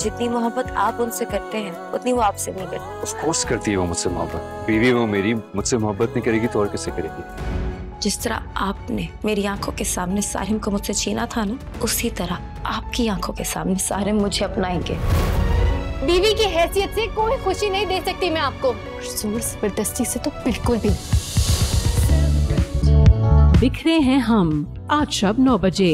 जितनी मोहब्बत आप उनसे करते हैं उतनी वो आपसे नहीं करती। ऑफ कोर्स करती है वो मुझसे मोहब्बत। बीवी वो मेरी मुझसे मोहब्बत नहीं करेगी तो और किससे करेगी? जिस तरह आपने मेरी आंखों के सामने साहिर को मुझसे छीना था ना, उसी तरह आपकी आंखों के सामने साहिर मुझे अपनाएंगे। बीवी की हैसियत से कोई खुशी नहीं दे सकती मैं आपको, जोर जबरदस्ती से तो बिल्कुल भी। बिखरे हैं हम आज शब 9 बजे।